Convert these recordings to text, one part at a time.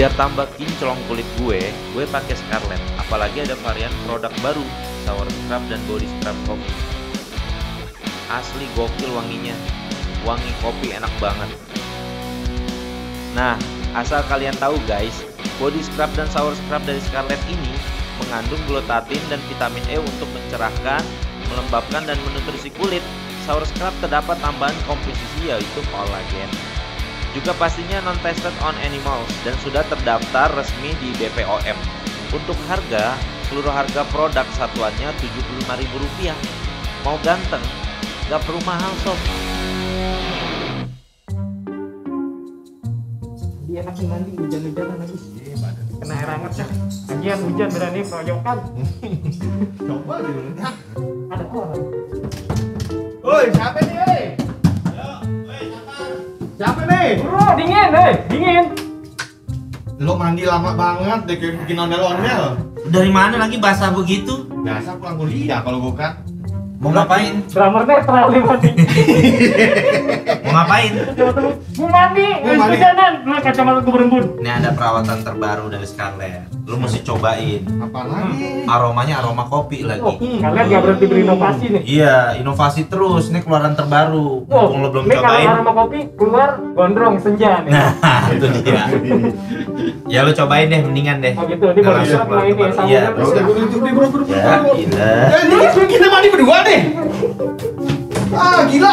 Biar tambah kinclong kulit gue pakai Scarlett. Apalagi ada varian produk baru, shower scrub dan body scrub kopi. Asli gokil wanginya. Wangi kopi enak banget. Nah, asal kalian tahu guys, body scrub dan shower scrub dari Scarlett ini mengandung glutathin dan vitamin E untuk mencerahkan, melembabkan dan menutrisi kulit. Shower scrub terdapat tambahan komposisi yaitu kolagen. Juga pastinya non-tested on animals dan sudah terdaftar resmi di BPOM. Untuk harga, seluruh harga produk satuannya Rp75.000. Mau ganteng? Gak perlu mahal sob. Dia lagi mandi hujan-hujanan lagi. Kena air hangat ya. Lagian hujan berani keroyokan. Coba dulu. Ada orang. Woi, siapa nih? Woi. Siapa nih? Bro, dingin deh, dingin. Lo mandi lama banget deh, kayak bikin ondel-ondel. Dari mana lagi basah begitu? Basah pulang kuliah kalau bukan. Mau ngapain? Drummer netral nih mandi. Mau ngapain? Mau mandi, hujanan. Lu kacamata gue berembun. Ini ada perawatan terbaru dari Scarlett. Lu mesti cobain. Apa lagi? Aromanya aroma kopi lagi. Kalian gak berhenti berinovasi nih. Iya, inovasi terus. Ini keluaran terbaru. Mumpung lu belum cobain. Kalau aroma kopi keluar gondrong senja nih. Nah, itu dia. Ya lu cobain deh, mendingan deh. Oh gitu, ini baru siap lah ini. Iya, gila. Ini kita mandi berdua deh. Ah, gila.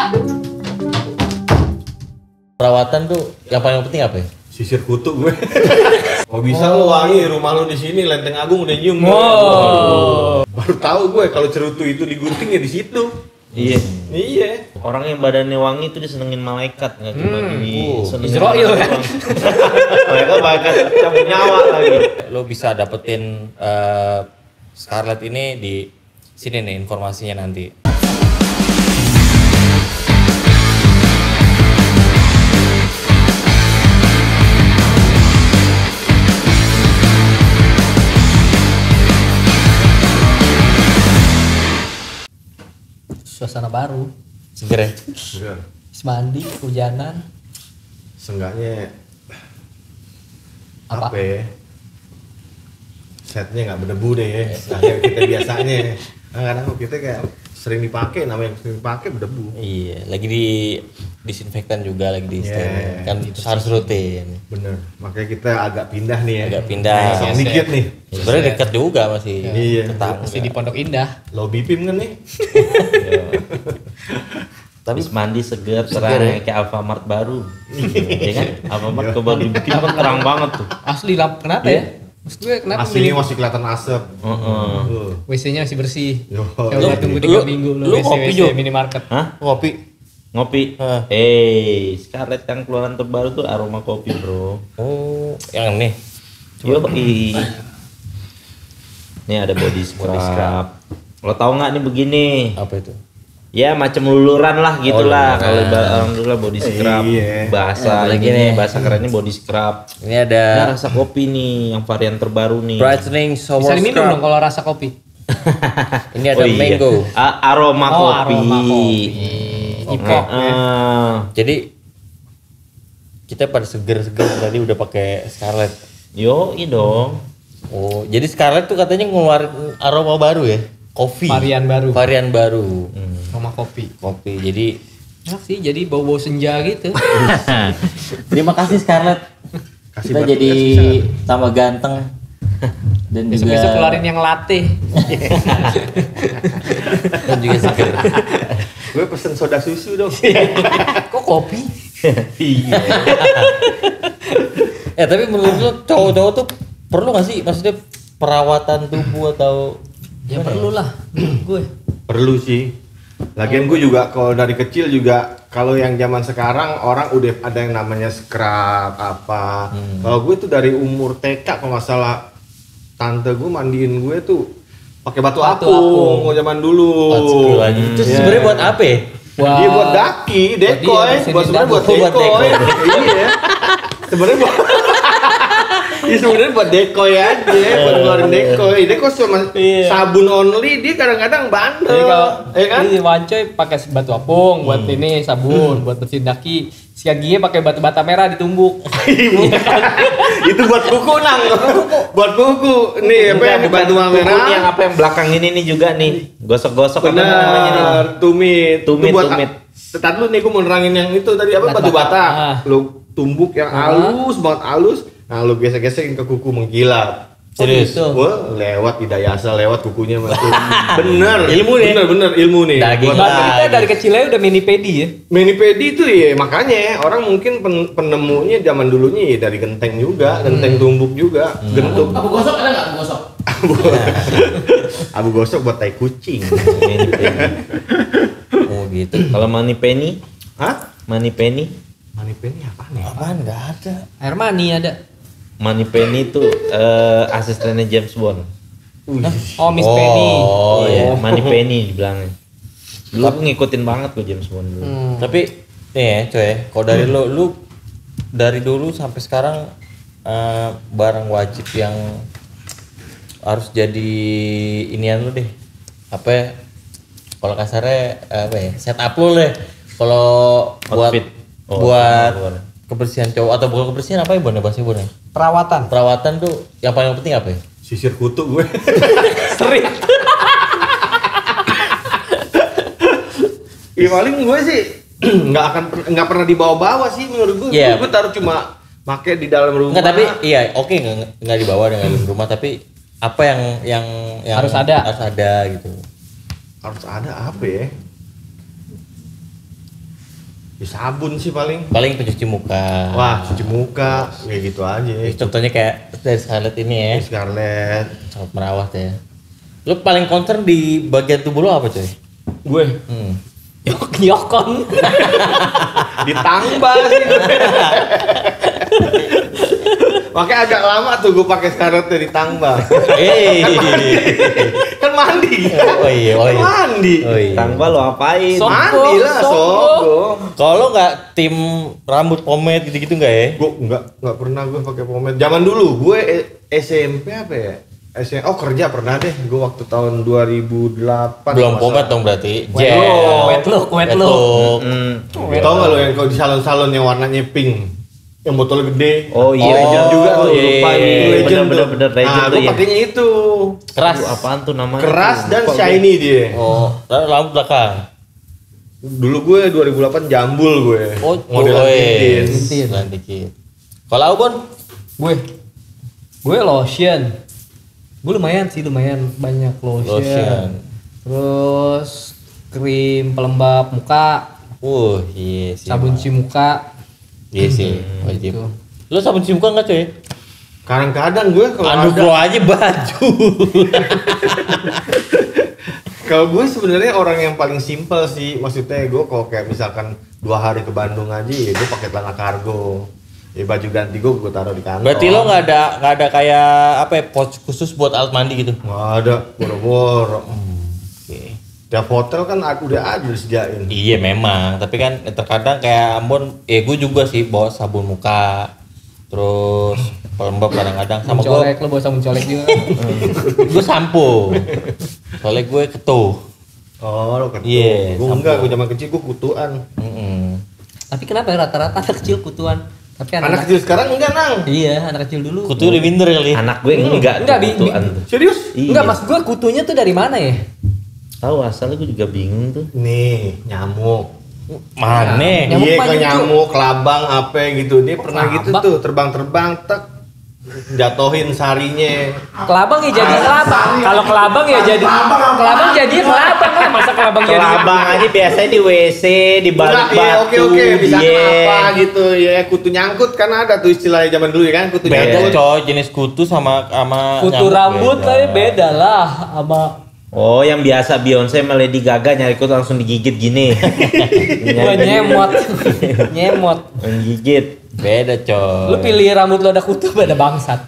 Perawatan tuh yang paling penting apa ya? Sisir kutu gue. Oh bisa lo wangi rumah lo di sini Lenteng Agung udah nyium. Oh. Baru tahu gue kalau cerutu itu digunting ya di situ. Iya. Iya. Orang yang badannya wangi itu disenengin malaikat nggak cuma di Israel kan. Mereka bakal cabut nyawa lagi. Lo bisa dapetin Scarlett ini di sini nih informasinya nanti. Suasana baru, seger ya? Seger. Mandi, hujanan. Seenggaknya apa ya? Setnya nggak berdebu deh ya. Kayak kita biasanya. Kadang kita kayak sering dipakai, namanya sering dipakai berdebu. Iya, lagi di disinfektan juga, lagi di steril. Kan itu harus rutin. Bener. Makanya kita agak pindah nih ya. Agak pindah. Sedikit nih. Sebenarnya dekat juga masih. Iya. Masih di Pondok Indah. Low BPOM kan nih. Tapi mandi seger, terang kayak Alfamart baru. Iya kan? Alfamart coba dibikin kan terang banget tuh. Asli lampu kenapa ya? Maksud gue kenapa aslinya masih kelihatan asap. WC-nya masih bersih. Coba tunggu 3 minggu lu WC minimarket. Hah? Kopi. Ngopi. Scarlett yang keluaran terbaru tuh aroma kopi, bro. Oh, yang nih. Coba ini ada body scrub. Lo tau nggak nih begini? Apa itu? Ya macam luluran lah gitulah. Kalau alhamdulillah body scrub. Bahasa lagi nih, bahasa kerennya body scrub. Ini ada rasa kopi nih, yang varian terbaru nih. Brightening shower scrub. Bisa diminum dong kalau rasa kopi. Ini ada mango. Aroma kopi. Jadi kita pada seger-seger tadi udah pakai Scarlett. Yo, ini dong. Oh, jadi Scarlett tuh katanya ngeluarin aroma baru ya? Kopi. Varian baru. Varian baru. Aroma kopi. Kopi. Jadi enak sih, jadi bau-bau senja gitu. Terima kasih Scarlett. Kita jadi tambah ganteng. Dan juga bisa keluarin yang latte. Dan juga seger. Gue pesen soda susu dong. Kok kopi? Iya. Tapi menurut lo cowok-cowok tuh perlu gak sih? Maksudnya perawatan tubuh atau... Ya perlu lah. Gue perlu sih. Lagian gue juga kalau dari kecil juga kalau yang zaman sekarang orang udah ada yang namanya scrub apa. Kalau gue tuh dari umur TK kalau masalah tante gue mandiin gue tuh pakai batu apung mau zaman dulu. Itu sebenarnya buat apa? Dia buat daki, dekoy, buat sebenarnya buat dekoy. Iya. Sebenarnya buat Ya sebenarnya buat dekoy aja, buat keluarin dekoy. Dia kok cuma sabun only, dia kadang-kadang bandel. Iya kan? Ini wancoy pakai batu apung buat ini sabun, buat bersihin daki. Siaginya pakai batu bata merah ditumbuk. Itu buat kuku nang. Buat kuku. Nih apa yang batu merah? Ini yang apa yang belakang ini nih juga nih. Gosok-gosok apa namanya nih? Tumit. Tumit. Setan lu nih gua mau nerangin yang itu tadi apa batu bata. Lu tumbuk yang halus banget halus. Nah lu gesek-gesek ke kuku menggilap. Serius? Wah, lewat hidayasa, lewat kukunya masuk. Bener. Ilmu nih. Bener ilmu nih. Bahasa kita dari kecilnya udah mini-pedi ya. Mini-pedi itu ya makanya orang mungkin penemunya zaman dulunya ya dari genteng juga, genteng tumbuk juga, gentuk. Abu gosok ada nggak abu gosok? Abu gosok buat tai kucing. Oh gitu. Kalau Moneypenny? Hah? Moneypenny? Moneypenny apaan ya? Apaan? Gak ada. Air Money ada. Moneypenny itu asistennya James Bond. Oh, Miss Penny. Oh iya, Moneypenny dibilangnya. Dulu aku ngikutin banget tuh James Bond dulu. Tapi nih ya coy, kalau dari lu dari dulu sampai sekarang barang wajib yang harus jadi inian lu deh. Apa ya? Kalau kasarnya apa ya? Set up lu deh. Kalau buat buat kebersihan cowok atau bukan kebersihan apa ya Bon? Bahasa Bon. Perawatan. Perawatan tuh yang paling penting apa ya? Sisir kutu gue. Sering. Ya paling gue sih nggak pernah dibawa-bawa sih menurut gue. Yeah. Gue taruh cuma pakai di dalam rumah. Nggak tapi iya oke nggak dibawa dengan rumah tapi apa yang harus ada gitu. Harus ada apa ya? Ya sabun sih paling pencuci muka. Wah cuci muka kayak gitu aja ya, contohnya kayak dari Scarlett ini ya. Scarlett sangat merawat ya. Lu paling concern di bagian tubuh lu apa coy? Gue? Nyokon. Ditambah sih makanya agak lama tuh gue pakai Scarlettnya ditambah. Kan mandi ya? Oh iya. Mandi. Oh iya. Tangba lo apain? Mandi lah sobo. Kalau nggak tim rambut pomade gitu-gitu nggak ya? Gue nggak pernah gue pakai pomade. Zaman dulu gue SMP apa ya? Oh kerja pernah deh, gue waktu tahun 2008. Belum pomade dong berarti. Wet look. Tau nggak lo yang kalau di salon-salon yang warnanya pink? Yang botol gede. Oh iya, legend juga tuh. Lupa itu legend. Bener-bener legend tuh. Nah, gue pakainya itu. Keras. Apaan tuh namanya? Keras dan shiny dia. Oh, rambut belakang. Dulu gue 2008 jambul gue. Oh, modelan dikit. Kalau Bon? Gue lotion. Gue lumayan banyak lotion. Terus krim pelembab muka. Iya sih. Sabun cuci muka. Iya sih, wajib. Gitu. Lo sabun cuci muka nggak coy? Kadang-kadang gue kalau ada. Gue aja baju. Kalau gue sebenarnya orang yang paling simple sih, maksudnya gue kalau kayak misalkan 2 hari ke Bandung aja, ya gue pakai celana kargo. Ya baju ganti gue taruh di kantor. Berarti lo nggak ada kayak apa ya, pouch khusus buat alat mandi gitu? Nggak ada, boro-boro. Tiap hotel kan aku udah ada disediain. Iya memang, tapi kan terkadang kayak Ambon, gue juga sih bawa sabun muka, terus pelembab kadang-kadang sama gue. Colek lo bawa sabun colek juga. Gue sampo, soalnya gue ketuh. Oh lo ketuh? Iya. Gue enggak, gue zaman kecil gue kutuan. Tapi kenapa rata-rata anak kecil kutuan? Tapi anak kecil sekarang enggak nang. Iya, anak kecil dulu. Kutu udah minder kali. Anak gue enggak kutuan. Serius? Enggak, mas gue kutunya tuh dari mana ya? Tahu asalnya gue juga bingung tuh. Nih, nyamuk. Mana? Iya, kayak nyamuk, kelabang apa gitu. Dia pernah gitu tuh, terbang-terbang tek jatohin sarinya. Kelabang ya jadi kelabang. Kalau kelabang ya jadi kelabang jadi kelabang. Masa kelabang jadi kelabang aja biasanya di WC, di balik batu. Oke, bisa kenapa gitu ya. Kutu nyangkut kan ada tuh istilahnya zaman dulu ya kan, kutu nyangkut. Beda coy, jenis kutu sama kutu rambut tapi beda lah sama. Oh, yang biasa Beyonce sama Lady Gaga nyarikut langsung digigit gini. Nyemot. Menggigit. Beda, coy. Lu pilih rambut lu ada kutu pada bangsat.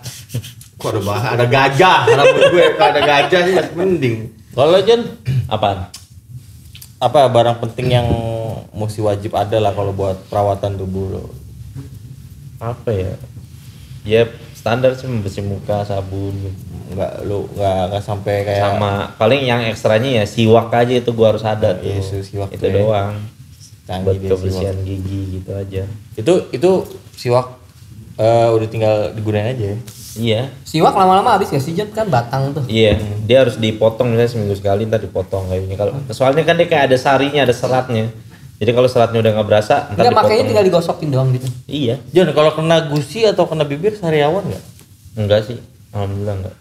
Kok ada gajah? Rambut gue kok ada gajah sih mending. Kalau Jon, apaan? Apa barang penting yang mesti wajib ada lah kalau buat perawatan tubuh lo? Apa ya? Yep, standar sih membersih muka, sabun, nggak sampai kayak sama. Paling yang ekstranya ya siwak aja, itu gua harus ada tuh. Yesus, siwak itu doang. Buat kebersihan gigi gitu aja. Itu siwak udah tinggal digunain aja. Iya. Siwak lama-lama habis gak sih, Jon? Kan batang tuh. Iya, dia harus dipotong misalnya seminggu sekali, ntar dipotong kayaknya. Kalau soalnya kan dia kayak ada sarinya, ada seratnya. Jadi kalau seratnya udah gak berasa, ntar dipotong. Makanya tinggal digosokin doang gitu. Iya. Jon, kalau kena gusi atau kena bibir sariawan nggak? Enggak sih, alhamdulillah enggak.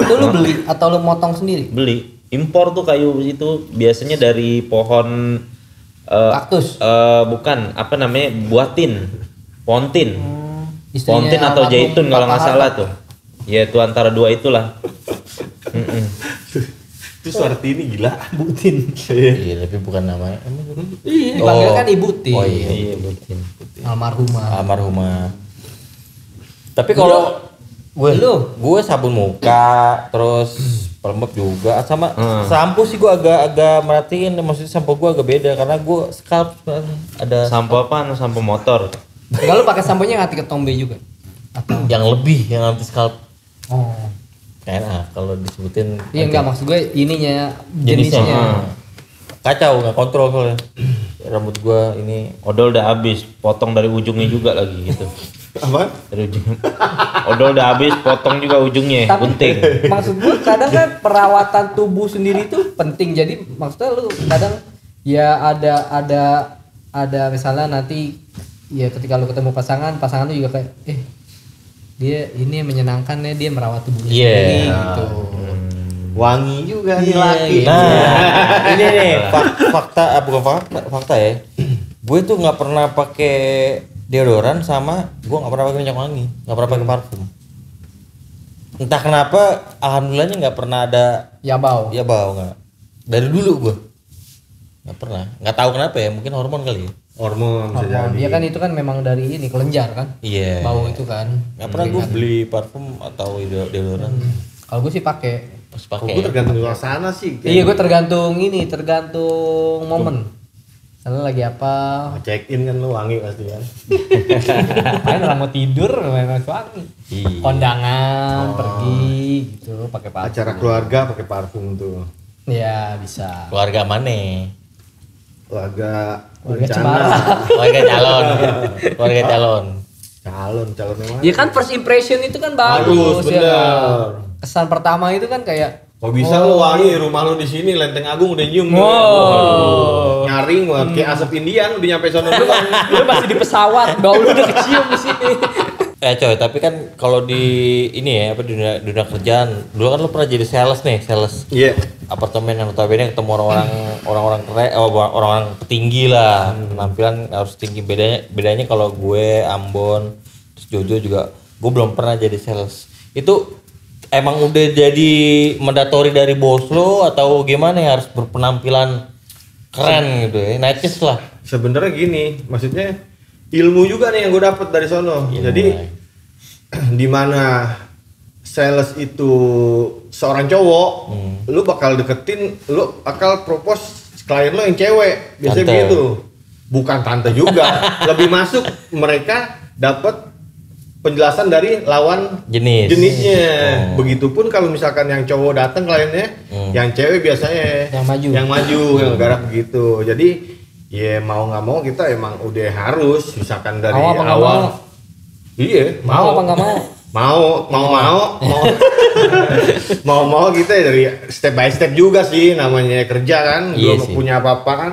Itu lu beli atau lu motong sendiri? Beli. Impor tuh kayu itu biasanya dari pohon kaktus. Bukan, apa namanya? Buatin. Pontin. Pontin atau jaitun kalau nggak salah tuh. Ya itu antara dua itulah. Itu seperti ini gila, Butin. Iya, tapi bukan namanya. Iya, dipanggil kan Ibu Tin. Oh iya, Ibu Tin. Almarhumah. Almarhumah. Tapi kalau gue sabun muka, terus pelembab juga sama sampo sih gue agak merhatiin, maksudnya sampo gue agak beda karena gue scalp ada sampo apa? Sampo motor. Kalau pakai samponya nganti ke tombe juga. Atau yang lebih yang anti scalp. Oh. Enak kalau disebutin. Iya enggak, maksud gue ininya jenisnya. Kacau nggak kontrol soalnya. Rambut gue ini odol udah habis, potong dari ujungnya juga lagi gitu. Apa? Dari ujung. Odol udah habis, potong juga ujungnya. Tapi, penting. Maksud gue kadang kan perawatan tubuh sendiri itu penting. Jadi maksudnya lu kadang ya ada misalnya nanti ya ketika lu ketemu pasangan lu juga kayak dia ini menyenangkan ya, dia merawat tubuh sendiri gitu. Wangi juga nih laki. Nah, ini nih fakta ya. Gue tuh nggak pernah pakai deodoran sama gue nggak pernah pakai minyak wangi, nggak pernah pakai parfum. Entah kenapa, alhamdulillahnya nggak pernah ada ya bau nggak. Dari dulu gue nggak pernah, nggak tahu kenapa ya, mungkin hormon kali ya. Hormon bisa jadi. Iya kan, itu kan memang dari ini kelenjar kan. Iya. Yeah. Bau itu kan. Nggak pernah gue beli parfum atau deodoran. Kalau gue sih pakai. Gue tergantung suasana sih. Iya, gue tergantung momen. Kalau lagi apa? Check in kan lu wangi pasti kan. Main orang mau tidur main wangi. Kondangan, pergi gitu pakai parfum. Acara keluarga pakai parfum tuh. Iya, bisa. Keluarga mana? Keluarga cemara. Keluarga calon. Calon mana? Ya kan first impression itu kan bagus ya. Kesan pertama itu kan kayak kok bisa lu wangi, rumah lu di sini Lenteng Agung udah nyium. Nyaring banget kayak asap Indian udah nyampe sono dulu. Lu masih di pesawat, bau lu udah kecium di sini. Coy, tapi kan kalau di ini ya apa dunia kerjaan, dulu kan lu pernah jadi sales. Iya. Yeah. Apartemen yang notabene ketemu orang-orang keren, orang-orang petinggi lah. Penampilan harus tinggi. Bedanya kalau gue Ambon, terus Jojo juga gue belum pernah jadi sales. Itu emang udah jadi mandatory dari bos lo atau gimana ya, harus berpenampilan keren gitu ya, nice lah. Sebenarnya gini, maksudnya ilmu juga nih yang gue dapet dari sono. Jadi di mana sales itu seorang cowok, lu bakal deketin, lu bakal propose klien lo yang cewek, biasanya tante. Begitu. Bukan tante juga, lebih masuk mereka dapet penjelasan dari lawan jenisnya. Begitupun kalau misalkan yang cowok datang kliennya, yang cewek biasanya yang maju yang garap begitu. Jadi ya mau nggak mau kita emang udah harus misalkan dari awal. Iya, mau apa nggak mau? mau kita dari step by step juga sih, namanya kerja kan, belum punya apa-apa kan.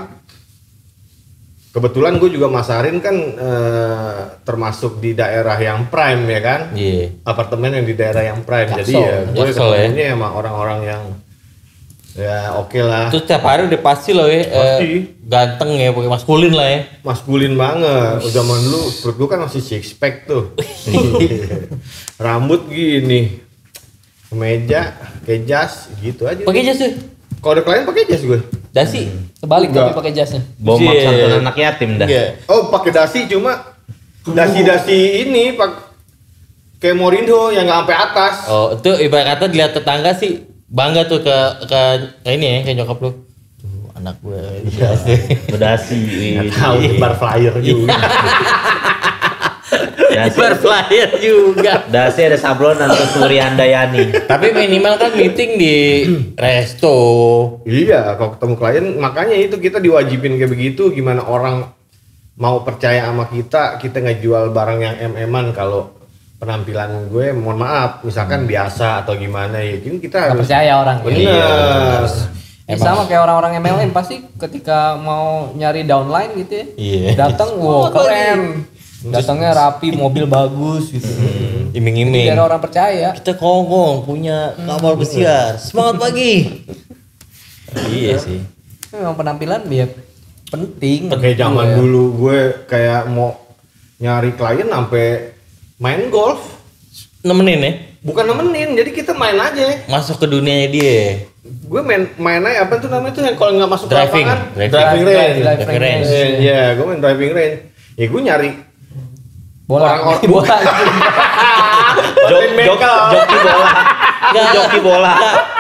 Kebetulan gue juga Mas Arin kan termasuk di daerah yang prime ya kan, apartemen yang di daerah yang prime, jadi ya gue ketemunya emang orang-orang yang ya oke lah. Terus tiap hari udah pasti loh ya, ganteng ya, pakai maskulin lah ya. Maskulin banget, zaman dulu perut gue kan masih six pack tuh, rambut gini, kemeja, kayak jas gitu aja. Pakai jas tuh? Kalau ada klien pakai jas gue. Dasi, kebalik tapi pakai jasnya. Bawa makan anak yatim dah. Oh, pakai dasi, cuma dasi ini pak kayak Morindo yang nggak sampai atas. Oh, itu ibarat kata dilihat tetangga sih bangga tuh ke ini ya, kayak nyokap lu. Tuh, anak gue dasi. Berdasi. Tahu bar flyer juga. Berflyer juga. Dasi ada sablonan untuk Nuriandayani. Tapi minimal kan meeting di resto. Iya, kalau ketemu klien makanya itu kita diwajibin kayak begitu. Gimana orang mau percaya sama kita? Kita nggak jual barang yang eman kalau penampilan gue, mohon maaf, misalkan biasa atau gimana ya, kita harus percaya orang. Benar. Ya, sama kayak orang-orang MLM pasti ketika mau nyari downline gitu ya, datang wow keren, datangnya rapi, mobil bagus gitu, iming-iming. Biar orang percaya. Kita kongkong punya kapal pesiar, semangat pagi. Iya sih. Memang penampilan biar penting. Kayak zaman dulu gue kayak mau nyari klien sampai main golf, nemenin ya? Bukan nemenin, jadi kita main aja. Masuk ke dunianya dia. Gue main aja apa tuh namanya tuh yang kalau nggak masuk lapangan driving range. Iya, gue main driving range. Ya gue nyari bola. Joki bola. Joki bola.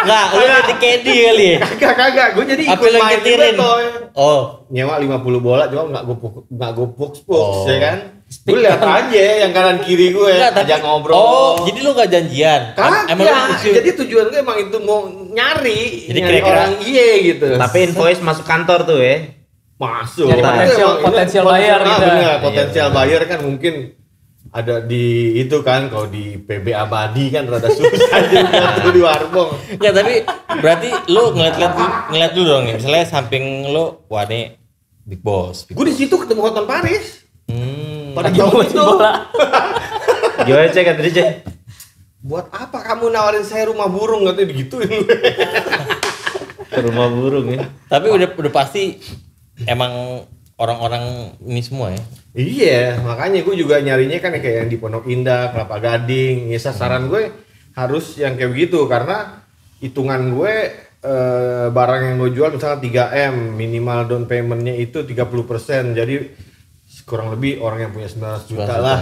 Enggak, lu jadi kedi kali ya. Kagak, gue jadi ikut main gitu. Oh, nyewa 50 bola cuma enggak gue box, ya kan? Gue lihat aja yang kanan kiri gue, ajak ngobrol. Oh, jadi lu gak janjian? Emang jadi tujuan gue emang itu mau nyari, jadi nyari orang iye gitu. Tapi invoice masuk kantor tuh ya? Masuk. Jadi potensial buyer gitu. Bener, potensial buyer kan mungkin ada di itu kan, kalau di PB Abadi kan rada susah juga tuh di Warung. Enggak, tapi berarti lu ngeliat dulu dong nih, misalnya samping lu, wah nih big boss. Gue di situ ketemu Hotman Paris. Pada jauh itu. Gimana cek katanya cek? Buat apa kamu nawarin saya rumah burung, katanya digituin. Rumah burung ya. Tapi udah pasti emang orang-orang ini semua ya. Iya, makanya gue juga nyarinya kan kayak yang di Pondok Indah, Kelapa Gading. Ya sasaran gue harus yang kayak begitu, karena hitungan gue barang yang gue jual misalnya 3M, minimal down paymentnya itu 30%. Jadi kurang lebih orang yang punya 900 juta lah.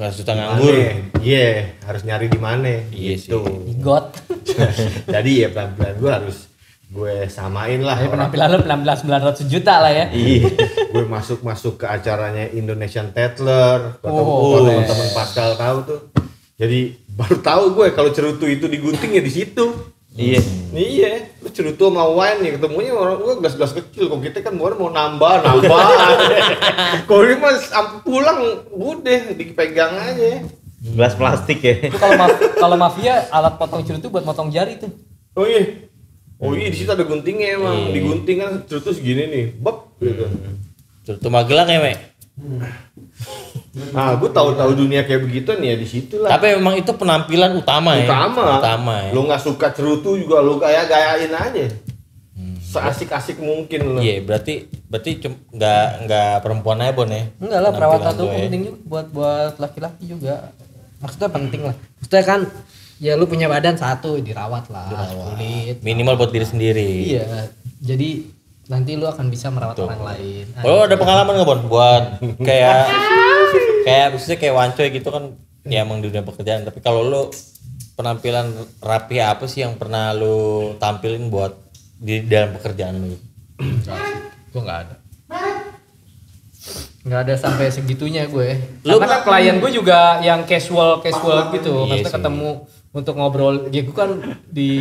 900 juta nganggur. Iya, harus nyari di mana? Iya gitu. Sih. Got. Jadi ya pelan-pelan gue harus gue samain lah. Ya, penampilan lu 900 juta lah ya. Iya. Gue masuk ke acaranya Indonesian Tatler. Teman Pascal tahu tuh. Jadi baru tahu gue kalau cerutu itu digunting ya di situ. Iya, iya. Lu cerutu sama wine ya, ketemunya orang gua gelas-gelas kecil. Kok kita kan mau nambah. Kok ini mas pulang udah dipegang aja. Gelas plastik ya. Itu kalau mafia alat potong cerutu buat motong jari tuh. Oh iya. Oh iya, di situ ada guntingnya emang. Digunting kan cerutu segini nih. Bab gitu. Cerutu Magelang ya, Mek. Nah, gue tahu dunia kayak begitu nih ya di situ lah. Tapi memang itu penampilan utama. Ya. Lo nggak suka cerutu juga lo gayain aja. Seasik-asik mungkin lo. Iya, berarti nggak perempuan aja Bon ya. Enggak lah, perawatan tuh penting juga buat laki-laki juga. Maksudnya penting lah. Maksudnya kan ya lu punya badan satu dirawat lah, kulit. Minimal buat diri sendiri. Iya. Jadi nanti lu akan bisa merawat orang lain. Oh, ada pengalaman nggak Bon buat kayak maksudnya kayak wancoy gitu kan ya emang di dunia pekerjaan, tapi kalau lu penampilan rapi apa sih yang pernah lu tampilin buat di dalam pekerjaan lu? Gue nggak ada sampai segitunya gue. Lu karena kan klien gue juga yang casual gitu, maksudnya ketemu untuk ngobrol. Ya gue kan di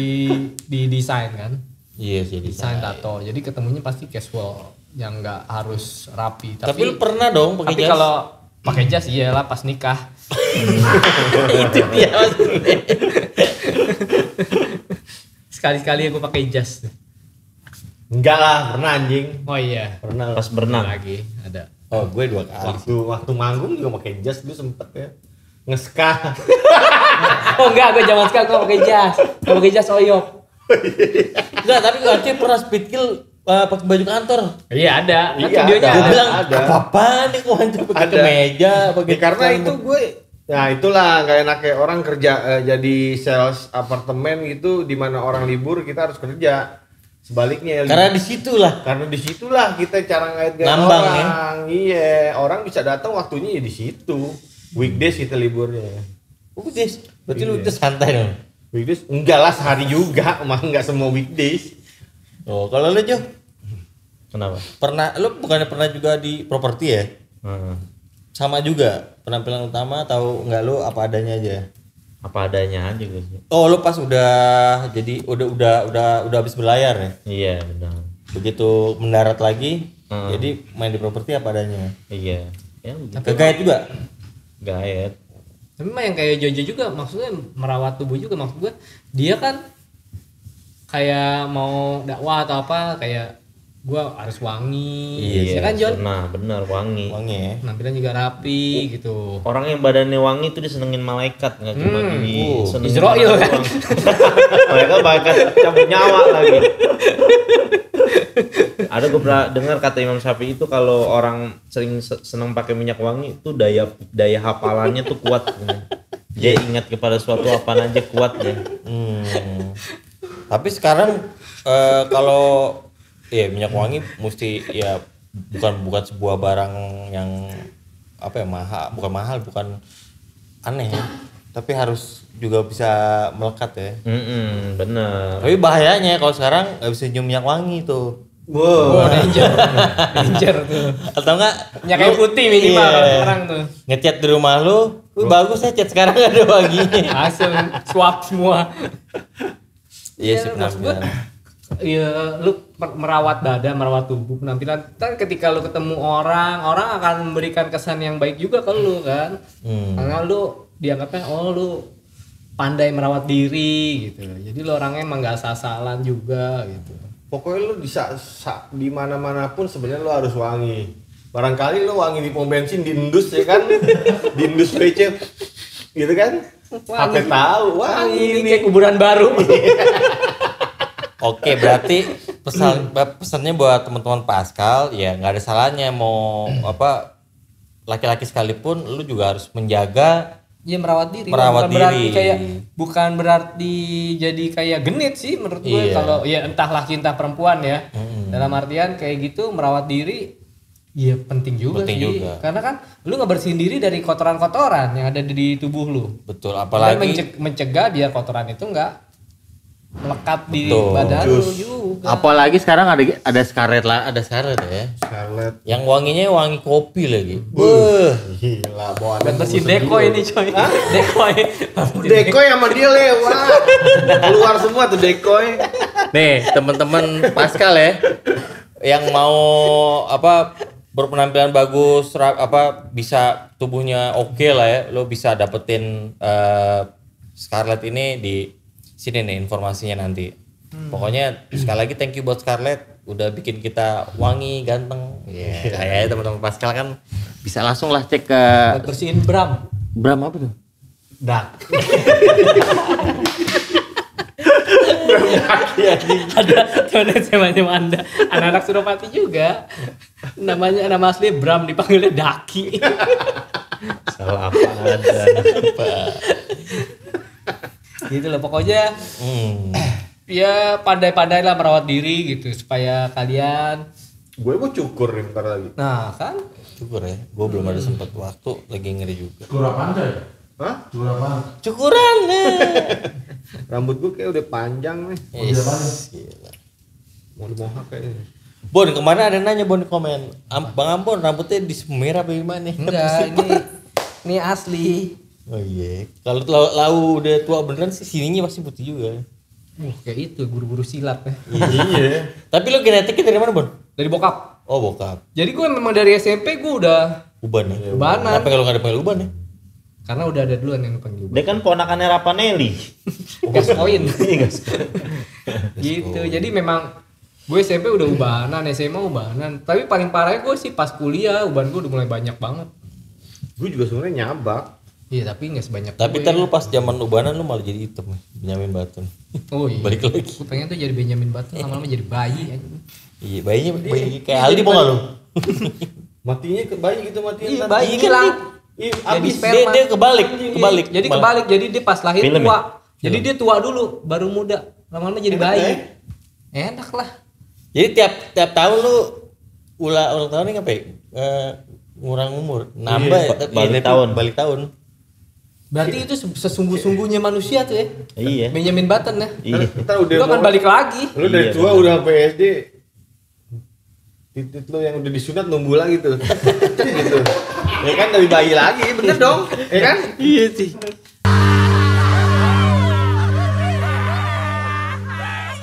desain kan. Yes, jadi desain tato. Jadi ketemunya pasti casual yang nggak harus rapi. Tapi lu pernah dong pakai jas? Tapi kalau pakai jas iyalah pas nikah. Itu dia maksudnya. Sekali-sekali aku pakai jas. Enggak lah, pernah anjing. Oh iya, pernah pas berenang lagi ada. Oh, gue dua kali. Waktu manggung juga pakai jas dulu sempet ya. Nge-ska. Oh enggak, gue zaman ska gue pakai jas. Gue pakai jas oyok. Enggak, tapi gue aja pernah speed kill pakai baju kantor. Iya ada. Kan iya, videonya ada. Gue bilang apa-apaan nih gue hancur pakai kemeja. Karena itu gue, nah itulah gak enaknya orang kerja jadi sales apartemen gitu, di mana orang libur kita harus kerja. Sebaliknya. Karena disitulah kita cara ngait orang. Ya? Iya, orang bisa datang waktunya ya di situ. Weekdays kita liburnya. Weekdays. Berarti lu itu santai dong. Weekdays? Enggak lah, sehari juga, mah enggak semua weekdays. Oh, kalau lu Jo? Kenapa? Lu bukannya pernah juga di properti ya? sama juga penampilan utama atau enggak lu apa adanya aja? Apa adanya aja gue sih. Oh, lu pas udah jadi udah habis berlayar ya? Iya, benar. Begitu mendarat lagi, jadi main di properti apa adanya? Iya. Ya, kegayet juga? Gayet. Tapi mah yang kayak Jojo juga maksudnya merawat tubuh juga, maksud gue dia kan kayak mau dakwah atau apa, kayak gua harus wangi. Iya kan John? Nah benar, wangi. Wangi ya. Nampilan juga rapi gitu. Orang yang badannya wangi itu disenengin malaikat, nggak cuma di Israel kan. Mereka bakal cabut nyawa lagi. Ada gue pernah dengar kata Imam Syafi'i itu kalau orang sering senang pakai minyak wangi itu daya hafalannya tuh kuat. Dia ingat kepada suatu apaan aja kuat ya. Tapi sekarang kalau ya minyak wangi mesti ya bukan sebuah barang yang apa ya mahal, bukan aneh ya. Tapi harus juga bisa melekat ya. Bener. Tapi bahayanya kalau sekarang nggak bisa nyium minyak wangi tuh. Wow, danger tuh. Atau enggak minyak kayu putih minimal kalau sekarang tuh. Ngecat di rumah lu, bagus ya cat sekarang ada wanginya. Langsung swap semua. Iya sih benar. Iya, lu merawat badan, merawat tubuh, penampilan. Kan ketika lu ketemu orang akan memberikan kesan yang baik juga ke lu kan. Karena lu dianggapnya lu pandai merawat diri gitu. Jadi lu orangnya emang gak asal-asalan juga gitu. Pokoknya lu bisa di mana-mana pun sebenarnya lu harus wangi. Barangkali lu wangi di pom bensin, di Indus ya kan. Di Indus PC gitu kan. Apa tahu wangi ini kayak kuburan baru. Oke, berarti pesannya buat teman-teman Pascal ya nggak ada salahnya mau apa laki-laki sekalipun lu juga harus menjaga ya merawat diri. Bukan berarti jadi kayak genit sih menurut gue kalau ya entah laki entah perempuan ya. Dalam artian kayak gitu merawat diri ya penting juga. Karena kan lu ngebersihin diri dari kotoran-kotoran yang ada di tubuh lu. Betul, apalagi mencegah biar kotoran itu nggak melekat di badan lu juga. Apalagi sekarang ada Scarlett lah, ada Scarlett ya. Scarlett. Yang wanginya wangi kopi lagi. Gila, bawa anak. Bersih deko ini coy. Deko sama dia lewat. Keluar semua tuh dekoy. Nih, teman-teman Pascal ya. Yang mau apa berpenampilan bagus, apa bisa tubuhnya oke lah ya. Lo bisa dapetin Scarlett ini di sini nih informasinya nanti. Pokoknya sekali lagi thank you buat Scarlett udah bikin kita wangi, ganteng. Kayaknya teman-teman Pascal kan bisa langsung lah cek ke bersihin Bram. Bram apa tuh? Dak. Bram ya. Ada teman-teman Anda, anak-anak Suropati juga. Nama asli Bram, dipanggilnya Daki. Salah apa ada? Gitu loh pokoknya. Ya pandai-pandailah merawat diri gitu supaya kalian. Gue mau cukur nih bentar lagi. Nah kan cukur ya, gue belum ada sempat waktu, lagi ngeri juga. Cukur apaan tuh ya? Hah? Cukur apaan? Cukuran nih. Rambut gue kayak udah panjang nih. Gila. Mau dimohak kayaknya. Bon kemana ada nanya Bon di komen. Bang Ambon rambutnya disemir apa gimana? Enggak, ini asli. Oh iya, kalau lau udah tua beneran sih sininya pasti putih juga. Kayak itu guru-guru silat ya. Iya. Tapi lo genetiknya dari mana Bon? Dari bokap. Oh bokap. Jadi gue memang dari SMP gue udah uban ya. Ubanan. Kenapa kalau nggak ada panggil uban ya? Karena udah ada duluan yang panggil uban. Dia kan ponakannya Rapanelli. Gaskoin. Gitu. Jadi memang gue SMP udah ubanan, SMA ubanan. Tapi paling parahnya gue sih pas kuliah uban gue udah mulai banyak banget. Gue juga sebenarnya nyabak. Iya tapi nggak sebanyak. Tapi ntar lu pas zaman ubanan lu malah jadi hitam, Benyamin Button. Oh iya. Balik lagi. Gue pengen tuh jadi Benyamin Button, lama-lama jadi bayi. Iya bayinya bayi kayak Aldi mau nggak lu? Matinya ke bayi gitu matinya. Iya bayi hilang. Abis dia kebalik. Jadi kebalik, jadi dia pas lahir tua. Jadi dia tua dulu, baru muda, lama-lama jadi bayi. Enak lah. Jadi tiap tahun lu ulang tahun ini ngapain? Ngurang umur, nambah ya. Balik tahun. Berarti itu sesungguh-sungguhnya manusia tuh ya. Iya. Benyamin Button ya. Iya. Lu akan balik lagi. Lu dari tua udah PSD. Titik lu yang udah disunat numbuh lagi tuh. Gitu. Ya kan dari bayi lagi, bener dong. Ya kan? Iya sih.